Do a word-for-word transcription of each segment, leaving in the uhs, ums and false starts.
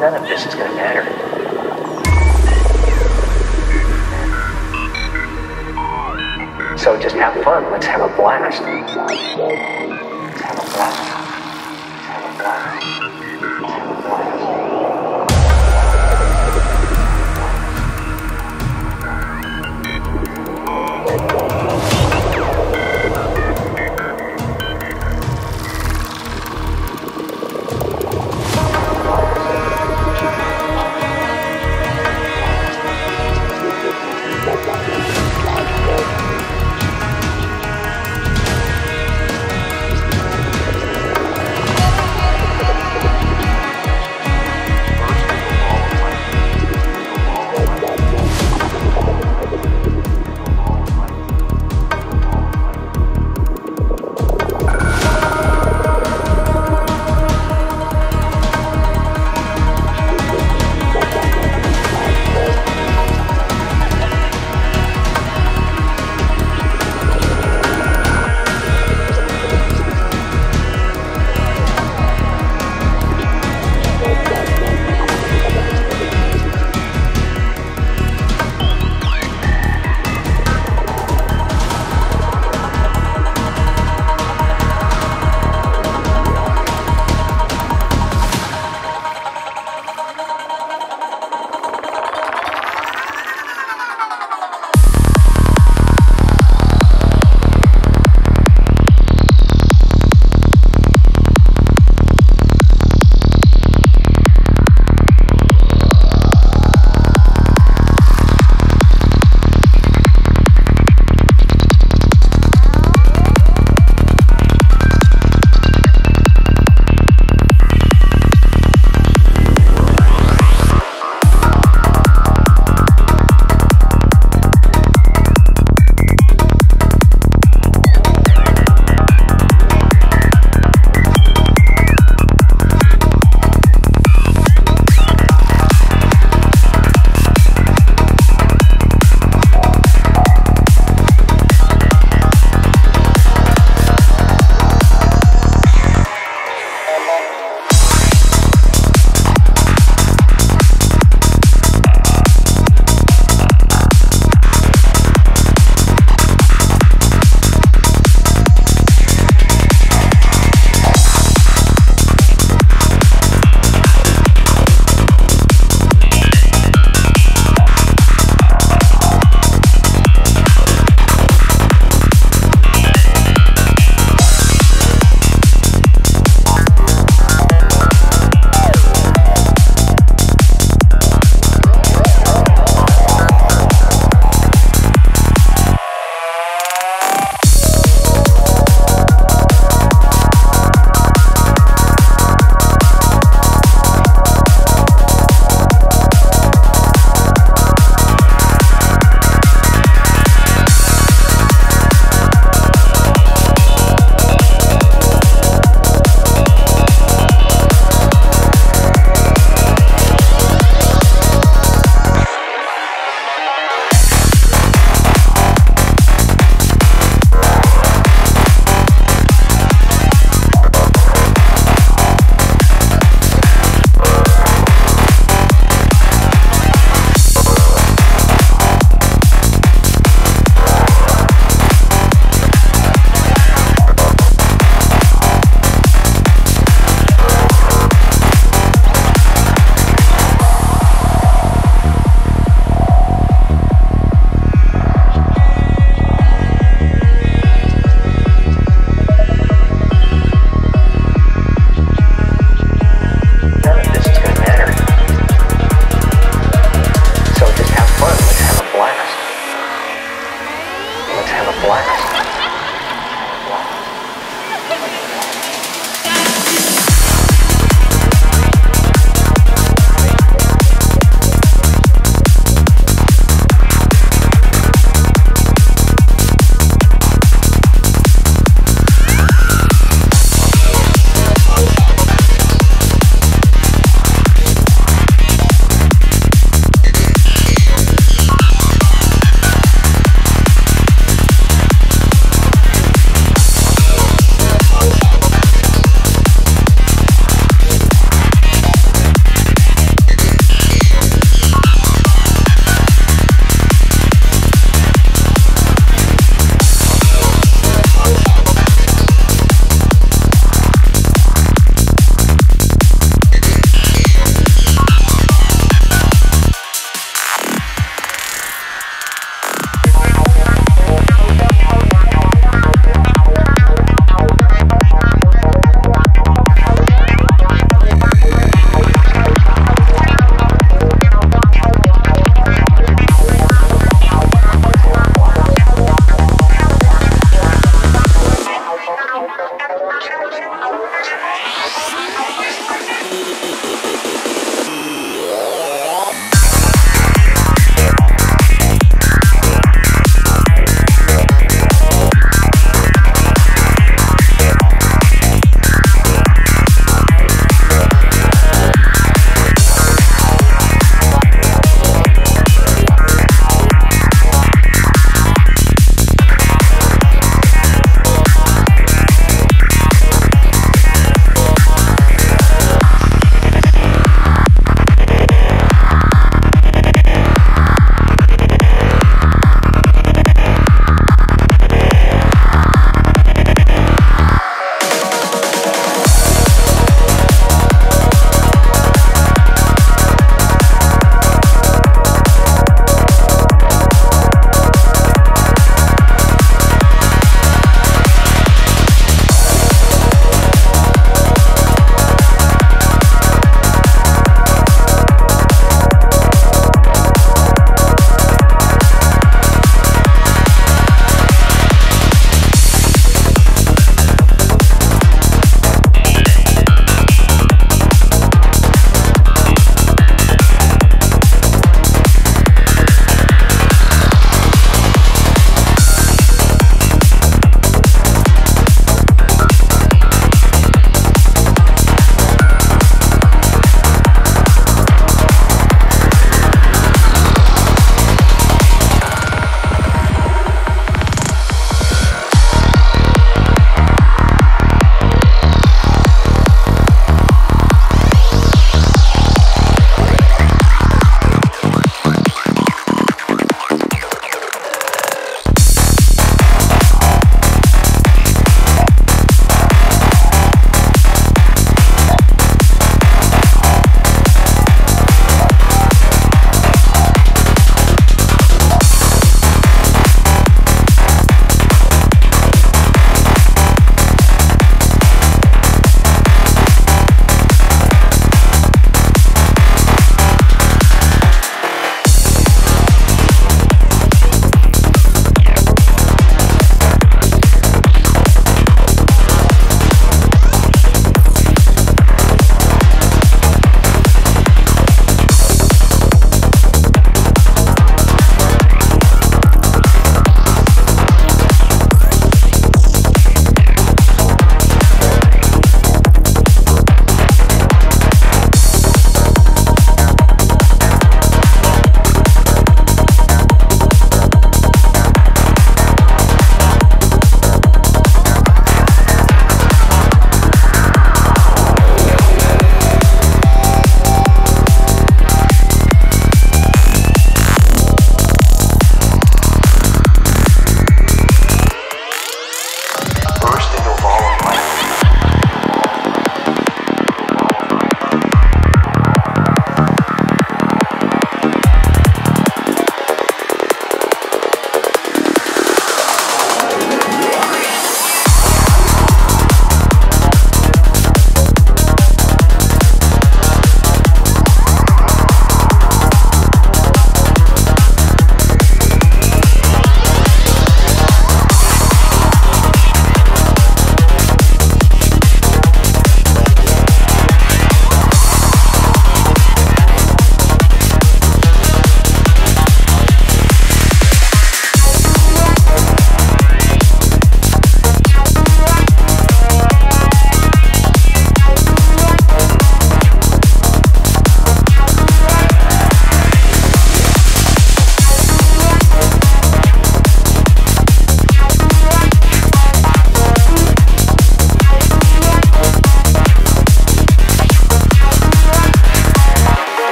none of this is going to matter. So just have fun. Let's have a blast. Let's have a blast. Let's have a blast. Let's have a blast. Thank you.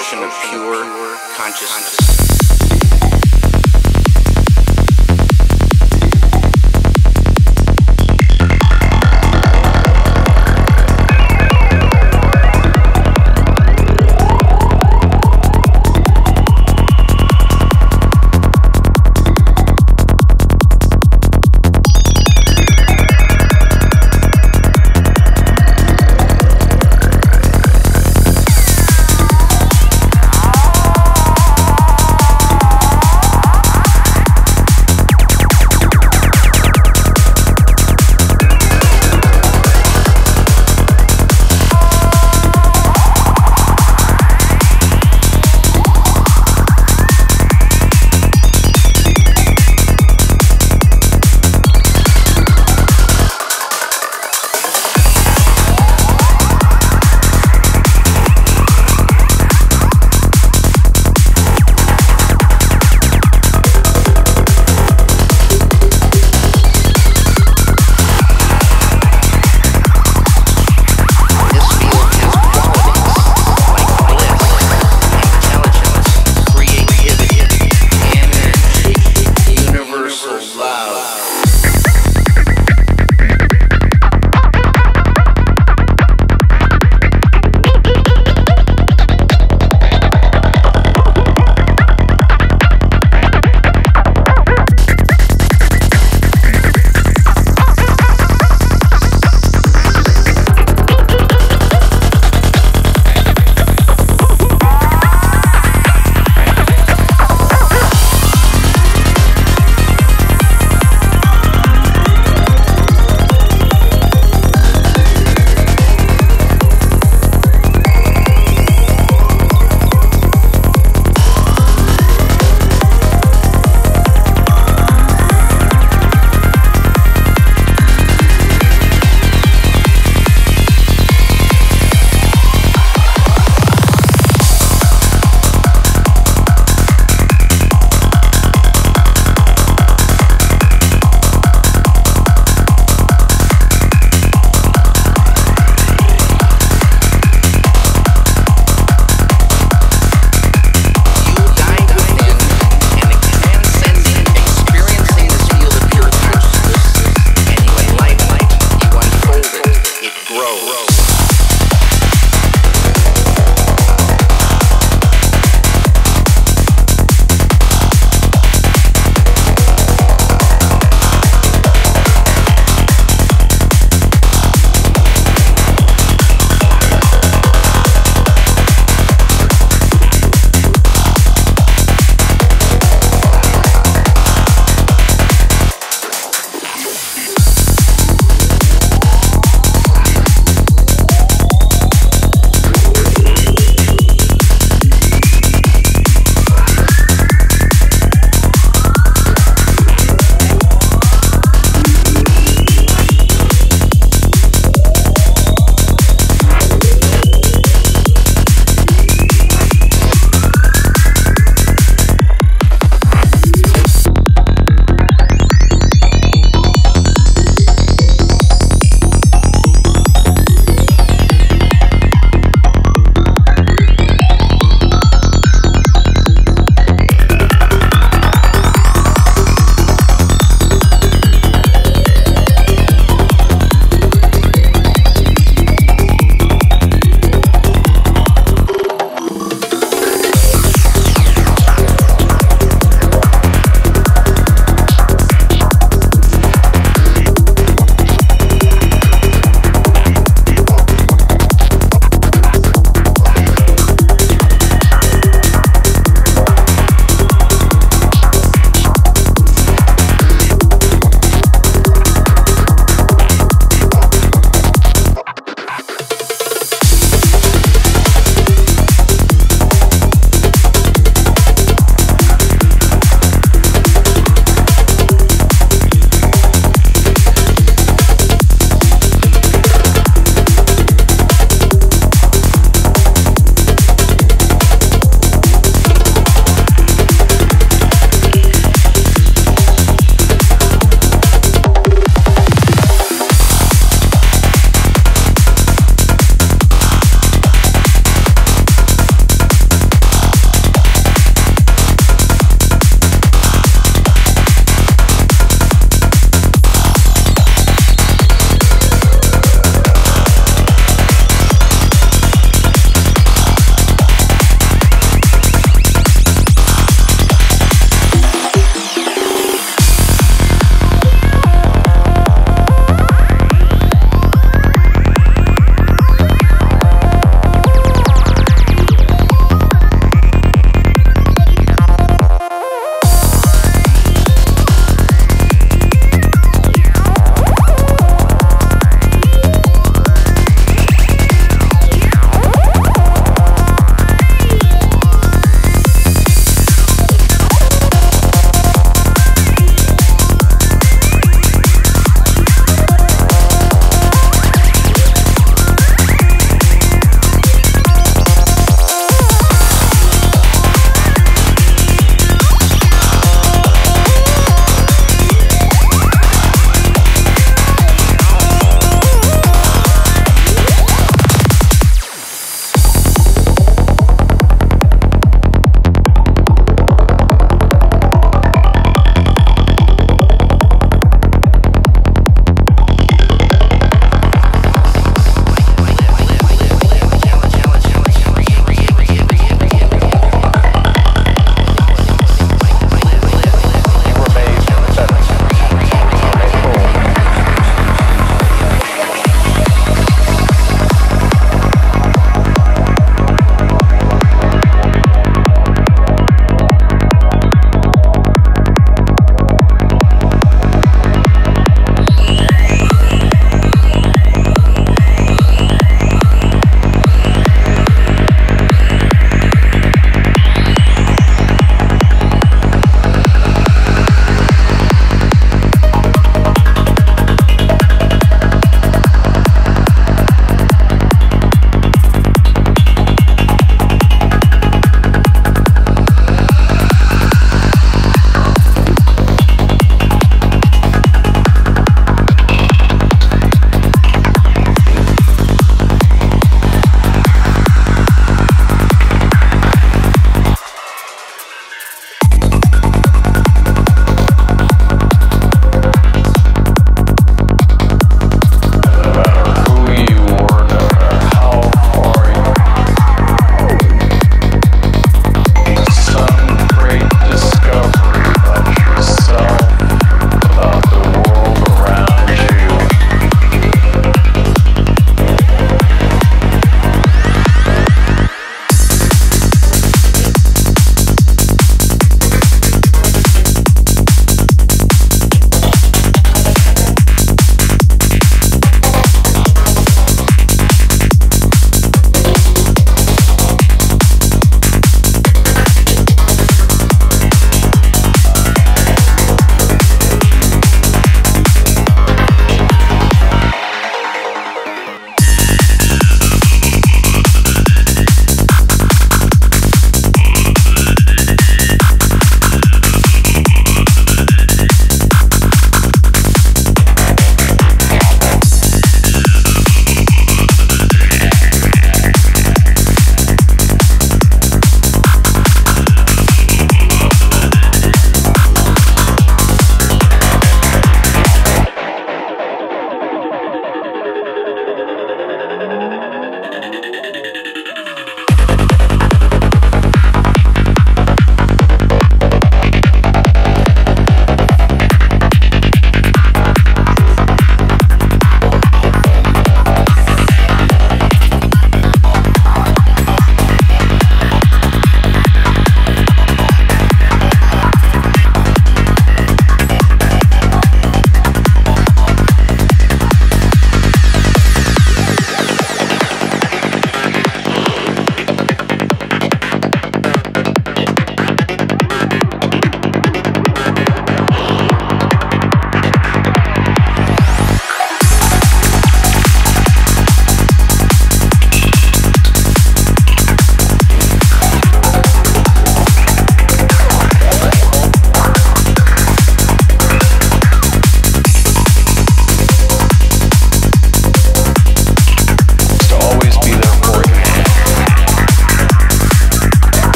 ocean of pure consciousness.